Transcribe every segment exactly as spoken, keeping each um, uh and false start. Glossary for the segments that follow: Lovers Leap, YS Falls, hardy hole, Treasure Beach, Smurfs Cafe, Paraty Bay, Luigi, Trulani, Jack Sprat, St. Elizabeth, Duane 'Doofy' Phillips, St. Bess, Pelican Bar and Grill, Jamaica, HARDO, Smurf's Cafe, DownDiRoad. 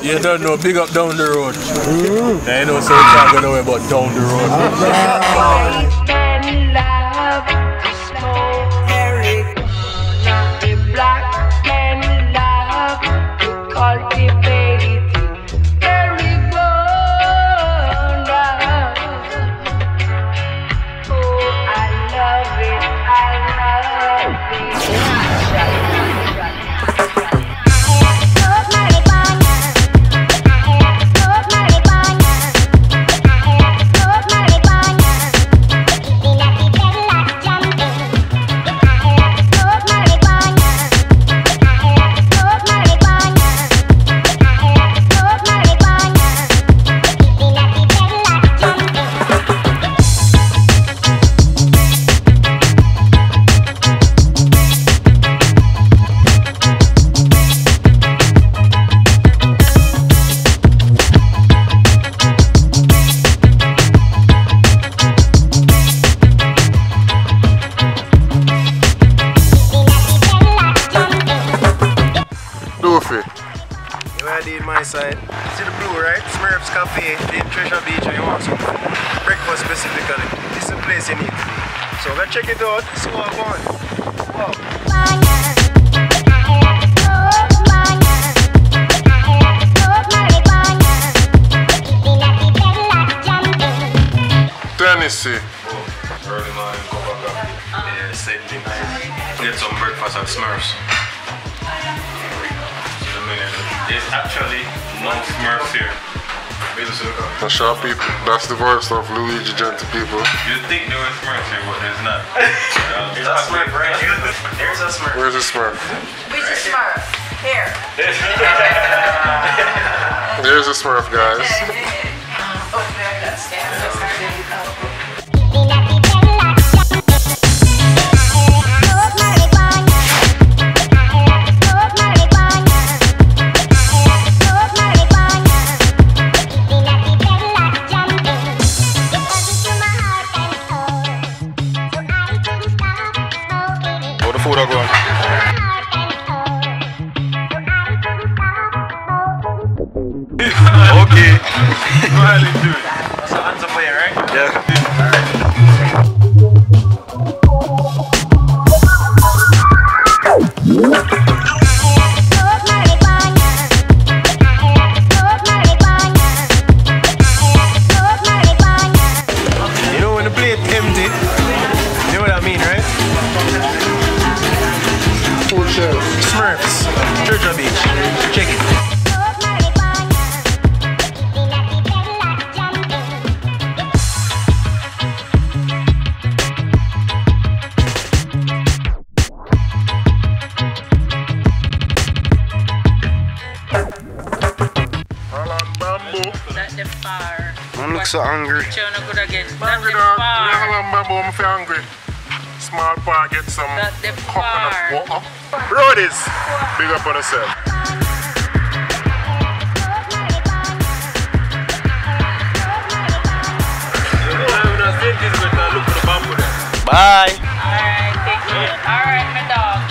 You don't know, big up down the road. Mm. They ain't no say can't go nowhere but down the road. Side. See the blue, right? Smurfs Cafe in Treasure Beach where you want some breakfast specifically. This is the place you need. So let's check it out. See what I want. Wow. Tennessee. Oh, early morning, go back up. Yeah, Saturday night. Get some breakfast at Smurfs. There's actually no Smurfs here. The shop people, that's the verse of Luigi Gentle people. You think there were Smurfs here, but there's not. There's a Smurf right here. There's a Smurf. Where's the Smurf? Where's the Smurf? Here. There's a Smurf, guys. Oh, there it is. Yeah. So angry. Good again. Not the dog. I'm hungry. Small bar, get some coconut water. Broadies, big up on yourself. Bye. Alright, take care. Alright, my dogs.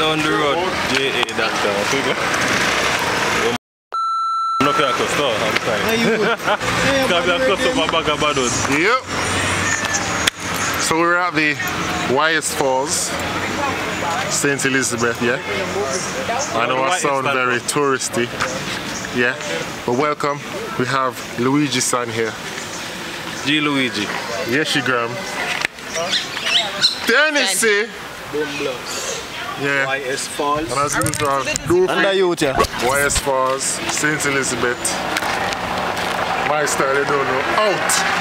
Down the road, J A that down. I'm not going to cost off, I'm sorry. Yep. So we're at the Y S Falls, Saint Elizabeth, yeah? I know I sound very touristy, yeah? But welcome, we have Luigi's son here. G Luigi. Yes, you gram. Tennessee. Yeah. Y S Falls. And as usual, Doofy, Y S Falls, Saint Elizabeth. My style, they don't know. Out!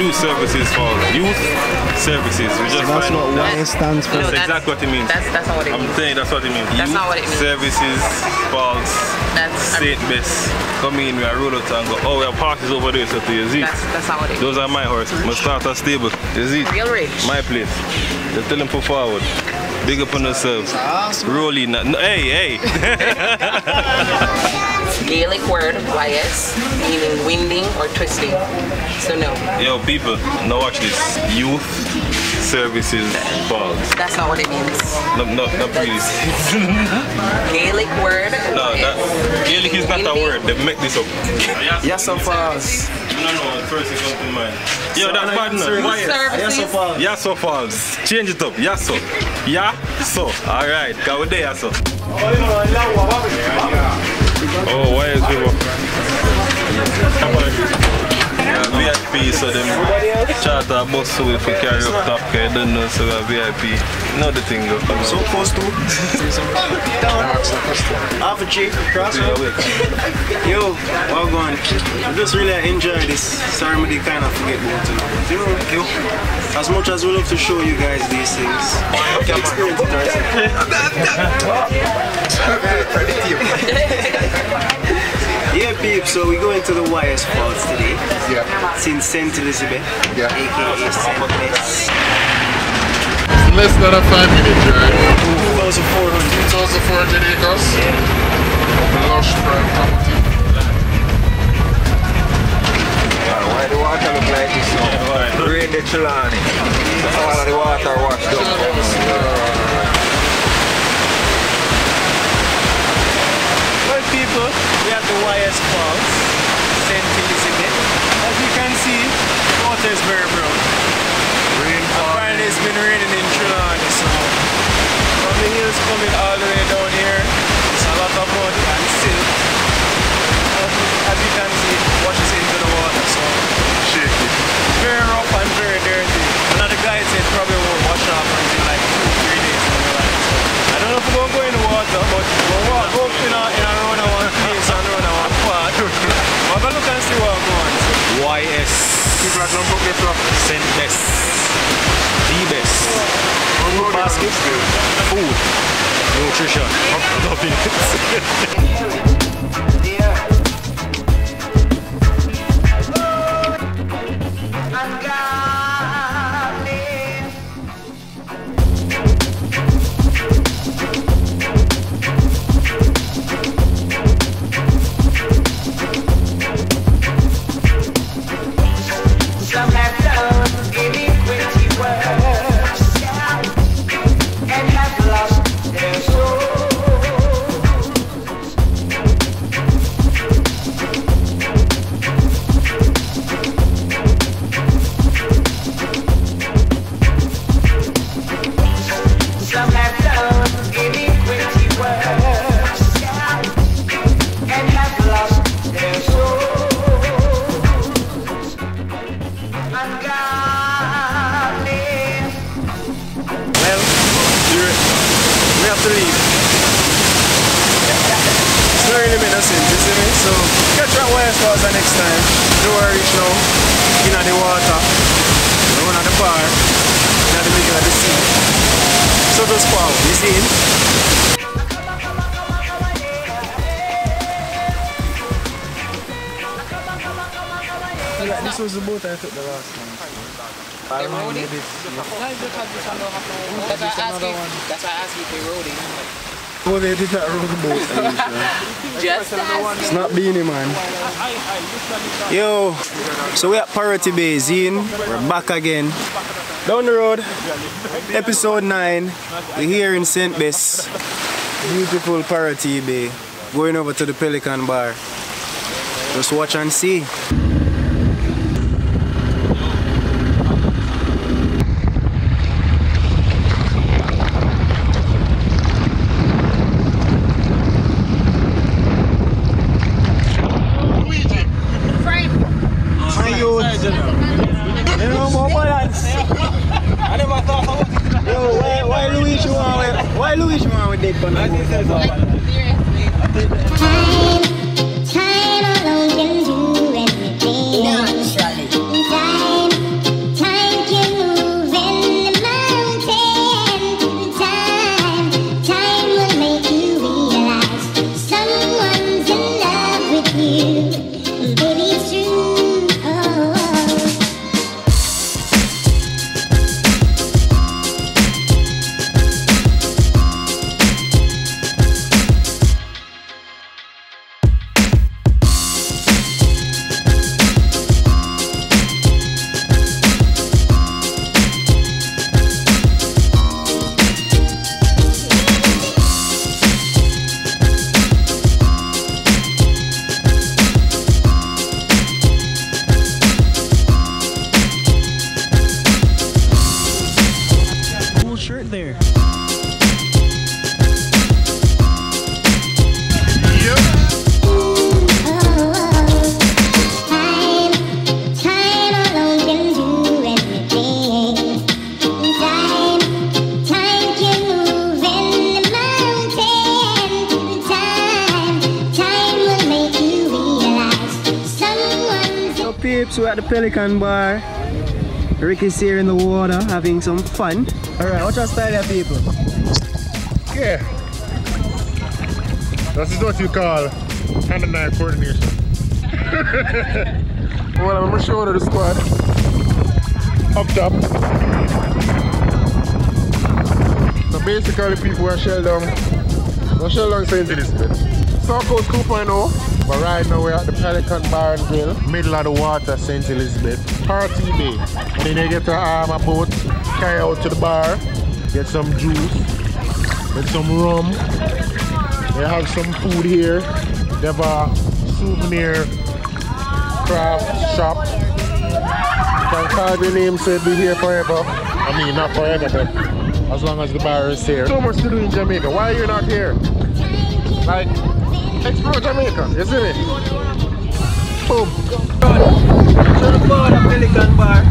youth services for youth services. We just so that's what Y S stands for. That's no, exactly what it means. That's, that's not what it means. I'm telling you, that's what it means. That's youth not what it means. Services Falls. That's Saint Bess. Come in, we are roll out and go. Oh, our park is over there, so to your seat. That's, that's not what it means. Those are my horses. My starter stable. Is it? Real rich. My place. Just tell them for forward. Big up on yourselves. Awesome. Rolling. No, hey, hey. Gaelic word Y S meaning winding or twisting. So no. Yo people, now watch this. Youth Services Falls. That's not what it means. No, no, not please. Gaelic word. No, that, Gaelic is not a word. They make this up. Yes of Falls. No, no, first it comes to mind. Yo, that's bad now. Yes of Falls. Change it up. Yes so. Yeah so. All right. Go there, yes so. Oh, why is people? Yeah, V I P, so them charter bus so if we carry up top, I don't know, so we are V I P. Not the thing though. So close to. Down. Half a cheek, cross road. Yo, well gone. I just really enjoy this ceremony, kind of forget about it. You know, yo, as much as we love to show you guys these things, you can experience it yourself. Yeah, peeps, so we're going to the Y S Falls today. Yeah. It's in Saint Elizabeth, yeah. A K A Saint Bess. Less than a five minute drive. two thousand four hundred. two thousand four hundred acres. Yeah. Lush prime property. Why the water look like this now? Rain the Trulani. All of the water washed up. People, we are at the Y S Falls, Saint Elizabeth. As you can see, the water is very brown. Apparently it's been raining in Trulani, so from the hills coming all the way down here, it's a lot of mud and silt. As you can see, it washes into the water, so shaky. It's very rough and very dirty. Another guy said probably won't wash off until like two, three days. I don't know if we're going to go in the water, but we'll walk up in a, in a road and one place and road and one part. Have a look and see what happens. Y S. People are going to get up. Saint Bess. The best. Food basket. Food. Nutrition. Nothing. Yeah. It's not beanie, man. Yo, so we're at Paraty Bay, Zine. We're back again. Down the road, episode nine. We're here in Saint Bess. Beautiful Paraty Bay. Going over to the Pelican Bar. Just watch and see. Time, time alone can do everything. Naturally. Time So peeps, we're at the Pelican Bar. Ricky's here in the water having some fun. Alright, watch our style here, people. Yeah. This is what you call hand and eye coordination. Well, I'm gonna show you the squad. Up top. So basically people are shell down. We're shell down Saint Elizabeth. South Coast two point oh, but right now we're at the Pelican Bar and Grill, middle of the water, Saint Elizabeth. Paraty Bay. Then they get to arm um, a boat, carry out to the bar, get some juice, get some rum. They have some food here. They have a souvenir craft shop. You can call your name, so it'll be here forever. I mean, not forever, but as long as the bar is here. So much to do in Jamaica. Why are you not here? Like, explore Jamaica, isn't it? Boom. To the bar, the Pelican Bar.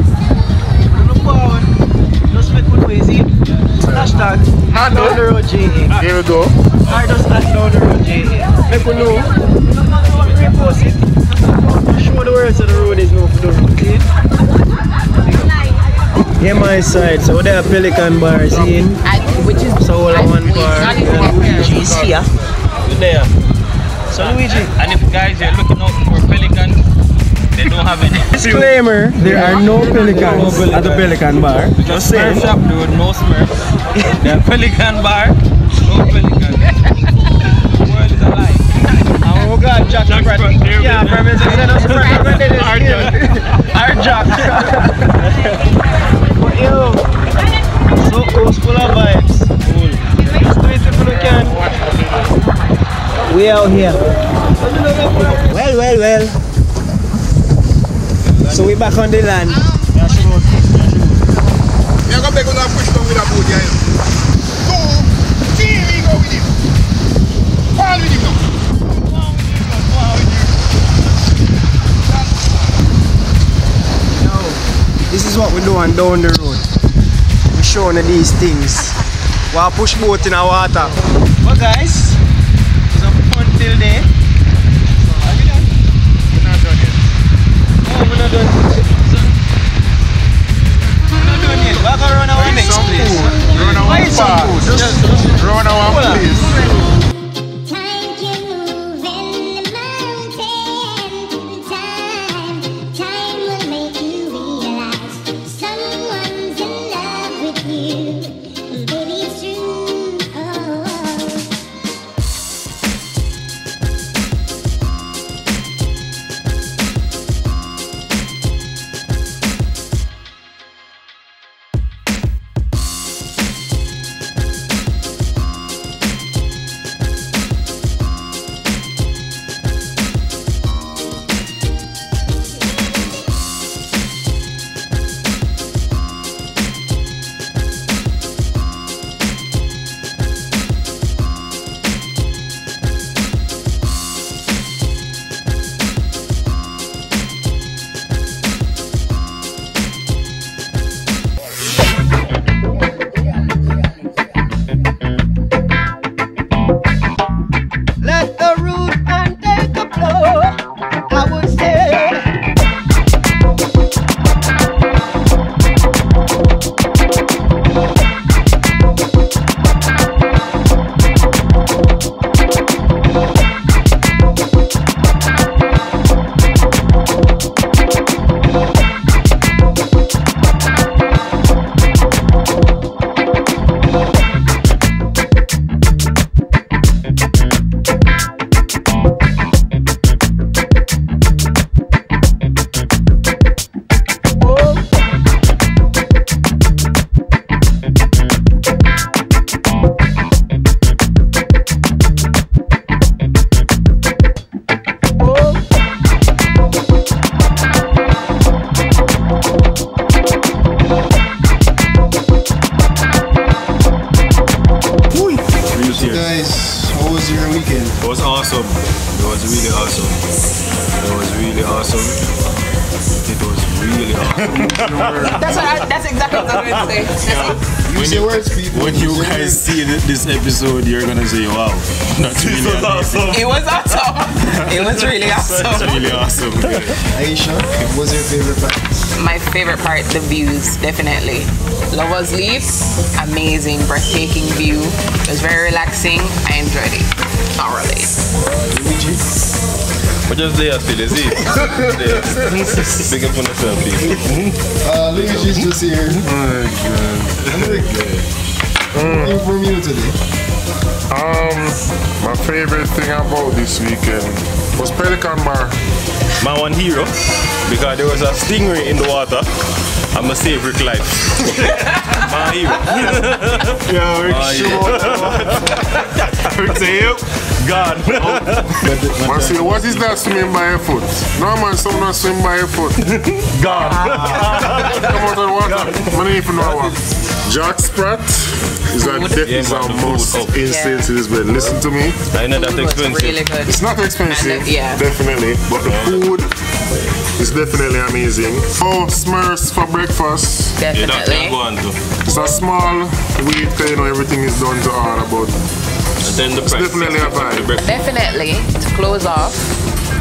To the bar, just make one way, see? Hashtag, HARDO. The road, J A. Here we go. HARDO slash down the road, J A. Make one know. Repost it. Show the world so the road is known for the road, see? Here my side, so there are Pelican Bars in. Which is so all one bar. Luigi is here. Good there. So Luigi. And if guys are looking out for pelicans, they don't have any. Disclaimer, there are no pelicans no, no at the Pelican Bar. Just saying. Smurf shop, dude, no Smurfs. The Pelican Bar, no pelicans. The world is alive. Oh God, Jack Sprat. Yeah, premise is no Sprat. Our Jack. Yo, so cool, full of vibes. Cool. Just do it if you can. We out here. Well, well, well. So we're back on the land. Yeah, she won't. Yeah, go back on that push down with a boat, yeah. Go, see me go with him. Fall with him now. Go on with him, go on with him. Now, this is what we're doing down the road. We're showing these things. We'll push boat in the water. Well guys, it's a fun till day. We're not done yet. We're not done yet. We're gonna run away next place. Run away fast. Just run away please. Time can move in the mountain through time. Time will make you realize someone's in love with you. Baby, it's true. Oh. you know. That's what I, that's exactly what I was going to say. Yeah. When you, words, people, when you guys see this episode, you're gonna say, "Wow, not really was awesome. It was awesome. It was really awesome. It was really awesome." Aisha, what's your favorite part? My favorite part, the views, definitely. Lovers Leap, amazing, breathtaking view. It was very relaxing. I enjoyed it thoroughly. Luigi. We're just there still, is it? Big up on yourself, please. Uh, Luigi's just here. Oh, God. I'm really good. Mm. Anything from you today? Um, my favorite thing about this weekend was Pelican Bar. My one hero, because there was a stingray in the water. I'm a save Rick life. My hero. Yeah, Rick, oh, yeah. Sure. Rick's a hero. God. Oh. Man say, what is that swimming by your foot? No man, some not swim by your foot. God. Come out and water. Man don't even know what. Jack Sprat is a is our most insane to this bed. Listen to me. I know that's expensive. Really good. It's not expensive, the, yeah. Definitely. But the food is definitely amazing. Oh, Smurfs for breakfast. Definitely. It's a small week, you know, everything is done to all about. And then the price. Definitely a vibe. Definitely, to close off,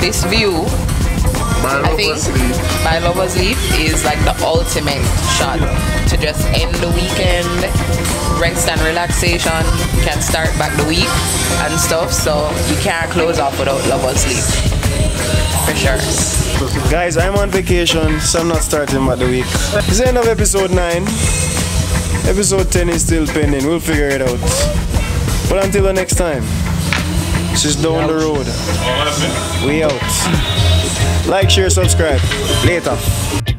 this view, by I think, by Lovers Leap is like the ultimate shot to just end the weekend, rest and relaxation. You can start back the week and stuff, so you can't close off without Lovers Leap, for sure. Guys, I'm on vacation, so I'm not starting back the week. This is the end of episode nine. Episode ten is still pending, we'll figure it out. But until the next time, this is Down the Road. We out. Like, share, subscribe. Later.